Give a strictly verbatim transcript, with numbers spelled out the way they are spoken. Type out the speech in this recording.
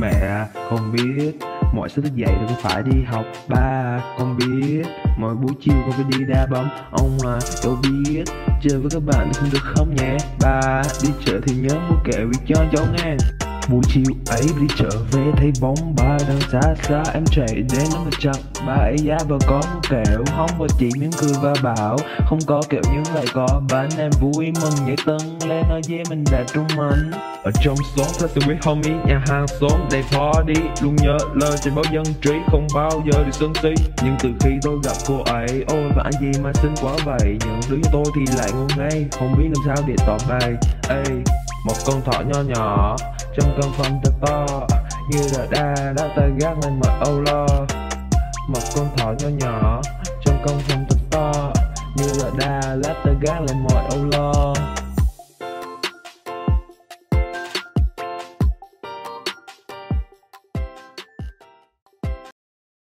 Mẹ con biết mỗi sáng thức dậy thì con phải đi học. Ba con biết mỗi buổi chiều con phải đi đá bóng. Ông à cháu biết chơi với các bạn không được không nhé. Ba đi chợ thì nhớ mua kẹo vì cho cháu nghe. Buổi chiều ấy đi chợ về thấy bóng ba đang xa xa, em chạy đến nó mà chặt ba ấy giá và có một kẹo. Không và chị miếng cười và bảo không có kẹo nhưng lại có bánh. Em vui mừng nhảy tân lên nói với mình là Trung Anh. Ở trong xóm là tụi mấy homie, nhà hàng xóm đầy party. Luôn nhớ lời trên báo dân trí, không bao giờ được sân si. Nhưng từ khi tôi gặp cô ấy, ôi và anh gì mà xinh quá vậy. Những đứa như tôi thì lại ngu ngây, không biết làm sao để tỏ bày. Ê, một con thỏ nho nhỏ trong căn phòng thật to, như là đa đã tay gác lên mọi âu lo. Một con thỏ nho nhỏ trong căn phòng thật to, như là đa đã tay gác lên mọi âu lo.